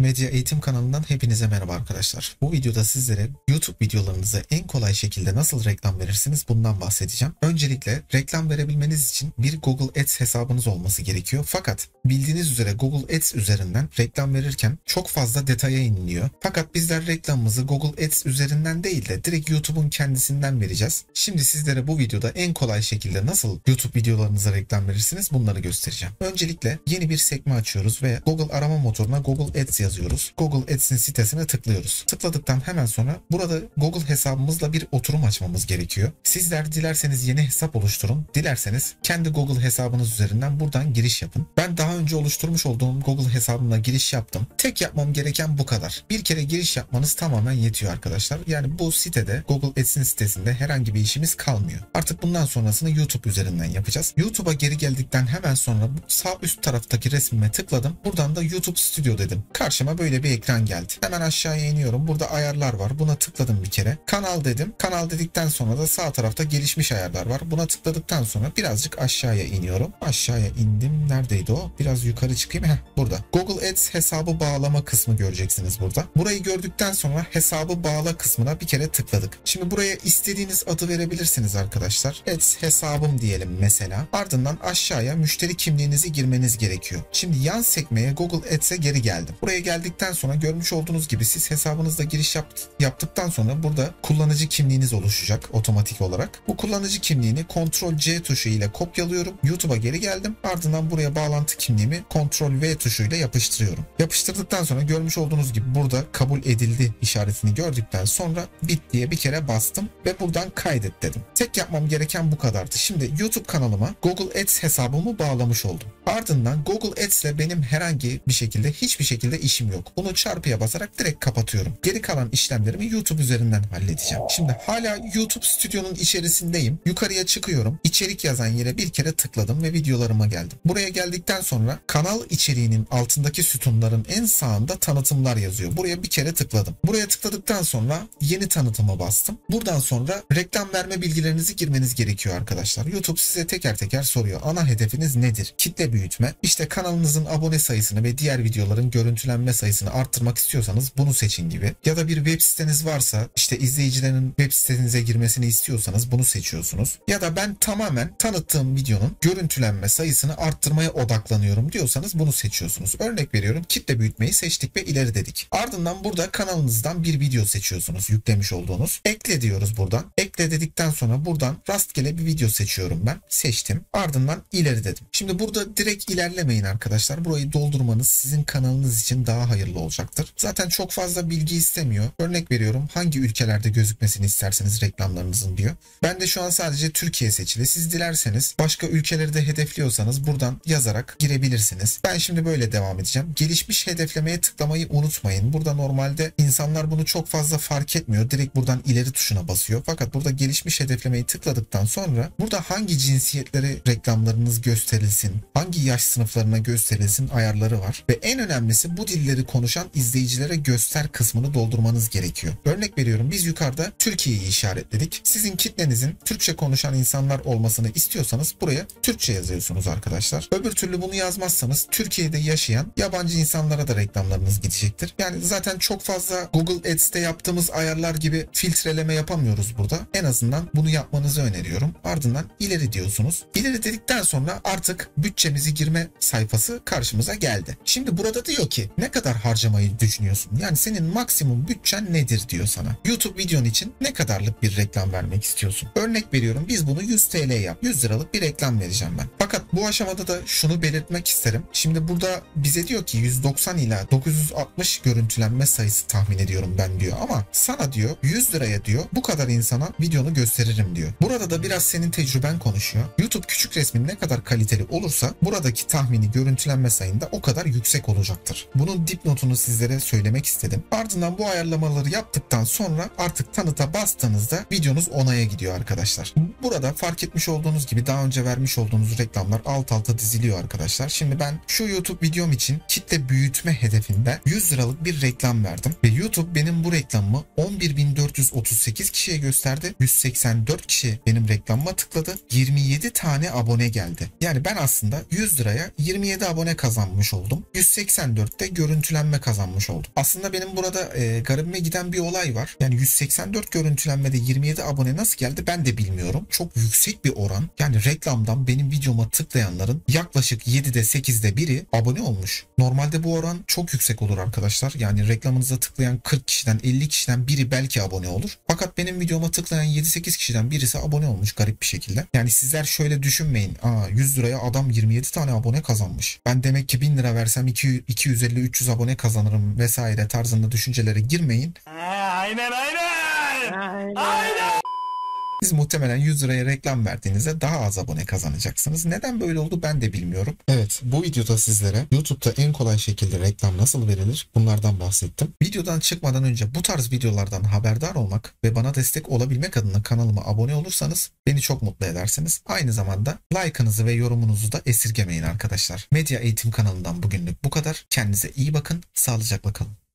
Medya Eğitim kanalından hepinize merhaba arkadaşlar. Bu videoda sizlere YouTube videolarınıza en kolay şekilde nasıl reklam verirsiniz bundan bahsedeceğim. Öncelikle reklam verebilmeniz için bir Google Ads hesabınız olması gerekiyor. Fakat bildiğiniz üzere Google Ads üzerinden reklam verirken çok fazla detaya iniliyor. Fakat bizler reklamımızı Google Ads üzerinden değil de direkt YouTube'un kendisinden vereceğiz. Şimdi sizlere bu videoda en kolay şekilde nasıl YouTube videolarınıza reklam verirsiniz bunları göstereceğim. Öncelikle yeni bir sekme açıyoruz ve Google arama motoruna Google Ads yazıyoruz. Google Ads'in sitesine tıklıyoruz. Tıkladıktan hemen sonra burada Google hesabımızla bir oturum açmamız gerekiyor. Sizler dilerseniz yeni hesap oluşturun. Dilerseniz kendi Google hesabınız üzerinden buradan giriş yapın. Ben daha önce oluşturmuş olduğum Google hesabımla giriş yaptım. Tek yapmam gereken bu kadar. Bir kere giriş yapmanız tamamen yetiyor arkadaşlar. Yani bu sitede Google Ads'in sitesinde herhangi bir işimiz kalmıyor. Artık bundan sonrasını YouTube üzerinden yapacağız. YouTube'a geri geldikten hemen sonra sağ üst taraftaki resmime tıkladım. Buradan da YouTube Studio dedim. Karşıma böyle bir ekran geldi. Hemen aşağıya iniyorum. Burada ayarlar var. Buna tıkladım bir kere. Kanal dedim. Kanal dedikten sonra da sağ tarafta gelişmiş ayarlar var. Buna tıkladıktan sonra birazcık aşağıya iniyorum. Aşağıya indim. Neredeydi o? Biraz yukarı çıkayım. Burada. Google Ads hesabı bağlama kısmı göreceksiniz burada. Burayı gördükten sonra hesabı bağla kısmına bir kere tıkladık. Şimdi buraya istediğiniz adı verebilirsiniz arkadaşlar. Ads hesabım diyelim mesela. Ardından aşağıya müşteri kimliğinizi girmeniz gerekiyor. Şimdi yan sekmeye Google Ads'e geri geldim. Buraya geldikten sonra görmüş olduğunuz gibi siz hesabınızda giriş yaptıktan sonra burada kullanıcı kimliğiniz oluşacak otomatik olarak. Bu kullanıcı kimliğini Ctrl+C tuşu ile kopyalıyorum. YouTube'a geri geldim. Ardından buraya bağlantı kimliğimi Ctrl+V tuşu ile yapıştırıyorum. Yapıştırdıktan sonra görmüş olduğunuz gibi burada kabul edildi işaretini gördükten sonra bit diye bir kere bastım ve buradan kaydet dedim. Tek yapmam gereken bu kadardı. Şimdi YouTube kanalıma Google Ads hesabımı bağlamış oldum. Ardından Google Ads ile benim herhangi bir şekilde hiçbir şekilde işim yok. Bunu çarpıya basarak direkt kapatıyorum. Geri kalan işlemlerimi YouTube üzerinden halledeceğim. Şimdi hala YouTube Studio'nun içerisindeyim. Yukarıya çıkıyorum. İçerik yazan yere bir kere tıkladım ve videolarıma geldim. Buraya geldikten sonra kanal içeriğinin altındaki sütunların en sağında tanıtımlar yazıyor. Buraya bir kere tıkladım. Buraya tıkladıktan sonra yeni tanıtıma bastım. Buradan sonra reklam verme bilgilerinizi girmeniz gerekiyor arkadaşlar. YouTube size teker teker soruyor. Ana hedefiniz nedir? Kitle büyütme. İşte kanalınızın abone sayısını ve diğer videoların görüntülenme sayısını arttırmak istiyorsanız bunu seçin gibi. Ya da bir web siteniz varsa işte izleyicilerin web sitenize girmesini istiyorsanız bunu seçiyorsunuz. Ya da ben tamamen tanıttığım videonun görüntülenme sayısını arttırmaya odaklanıyorum diyorsanız bunu seçiyorsunuz. Örnek veriyorum, kitle büyütmeyi seçtik ve ileri dedik. Ardından burada kanalınızdan bir video seçiyorsunuz. Yüklemiş olduğunuz. Ekle diyoruz buradan. Ekle dedikten sonra buradan rastgele bir video seçiyorum ben. Seçtim. Ardından ileri dedim. Şimdi burada direkt ilerlemeyin arkadaşlar. Burayı doldurmanız sizin kanalınız için daha hayırlı olacaktır. Zaten çok fazla bilgi istemiyor. Örnek veriyorum, hangi ülkelerde gözükmesini isterseniz reklamlarınızın diyor. Ben de şu an sadece Türkiye seçili. Siz dilerseniz başka ülkeleri de hedefliyorsanız buradan yazarak girebilirsiniz. Ben şimdi böyle devam edeceğim. Gelişmiş hedeflemeye tıklamayı unutmayın. Burada normalde insanlar bunu çok fazla fark etmiyor. Direkt buradan ileri tuşuna basıyor. Fakat burada gelişmiş hedeflemeyi tıkladıktan sonra burada hangi cinsiyetleri reklamlarınız gösterilsin, hangi yaş sınıflarına gösterilsin ayarları var. Ve en önemlisi bu dilleri konuşan izleyicilere göster kısmını doldurmanız gerekiyor. Örnek veriyorum, biz yukarıda Türkiye'yi işaretledik. Sizin kitlenizin Türkçe konuşan insanlar olmasını istiyorsanız buraya Türkçe yazıyorsunuz arkadaşlar. Öbür türlü bunu yazmazsanız Türkiye'de yaşayan yabancı insanlara da reklamlarınız gidecektir. Yani zaten çok fazla Google Ads'te yaptığımız ayarlar gibi filtreleme yapamıyoruz burada. En azından bunu yapmanızı öneriyorum. Ardından ileri diyorsunuz. İleri dedikten sonra artık bütçemizi girme sayfası karşımıza geldi. Şimdi burada diyor ki ne kadar harcamayı düşünüyorsun? Yani senin maksimum bütçen nedir diyor sana. YouTube videon için ne kadarlık bir reklam vermek istiyorsun? Örnek veriyorum, biz bunu 100 TL yap. 100 liralık bir reklam vereceğim ben. Fakat bu aşamada da şunu belirtmek isterim. Şimdi burada bize diyor ki 190 ila 960 görüntülenme sayısı tahmin ediyorum ben diyor. Ama sana diyor 100 liraya diyor bu kadar insana videonu gösteririm diyor. Burada da biraz senin tecrüben konuşuyor. YouTube küçük resmin ne kadar kaliteli olursa buradaki tahmini görüntülenme sayında o kadar yüksek olacaktır. Bunun dipnotunu sizlere söylemek istedim. Ardından bu ayarlamaları yaptıktan sonra artık tanıta bastığınızda videonuz onaya gidiyor arkadaşlar. Burada fark etmiş olduğunuz gibi daha önce vermiş olduğunuz reklamlar alt alta diziliyor arkadaşlar. Şimdi ben şu YouTube videom için kitle büyütme hedefinde 100 liralık bir reklam verdim. Ve YouTube benim bu reklamımı 11.438 kişiye gösterdi. 184 kişi benim reklamıma tıkladı. 27 tane abone geldi. Yani ben aslında 100 liraya 27 abone kazanmış oldum. 184'te görüntülenme görüntülenme kazanmış oldum. Aslında benim burada garibime giden bir olay var. Yani 184 görüntülenmede 27 abone nasıl geldi ben de bilmiyorum. Çok yüksek bir oran. Yani reklamdan benim videoma tıklayanların yaklaşık 7'de 8'de biri abone olmuş. Normalde bu oran çok yüksek olur arkadaşlar. Yani reklamınıza tıklayan 40 kişiden 50 kişiden biri belki abone olur. Fakat benim videoma tıklayan 7-8 kişiden birisi abone olmuş garip bir şekilde. Yani sizler şöyle düşünmeyin. 100 liraya adam 27 tane abone kazanmış. Ben demek ki 1000 lira versem 250-300 abone kazanırım vesaire tarzında düşüncelere girmeyin. Aynen. Siz muhtemelen 100 liraya reklam verdiğinizde daha az abone kazanacaksınız. Neden böyle oldu ben de bilmiyorum. Evet, bu videoda sizlere YouTube'da en kolay şekilde reklam nasıl verilir bunlardan bahsettim. Videodan çıkmadan önce bu tarz videolardan haberdar olmak ve bana destek olabilmek adına kanalıma abone olursanız beni çok mutlu edersiniz. Aynı zamanda like'ınızı ve yorumunuzu da esirgemeyin arkadaşlar. Medya Eğitim kanalından bugünlük bu kadar. Kendinize iyi bakın, sağlıcakla kalın.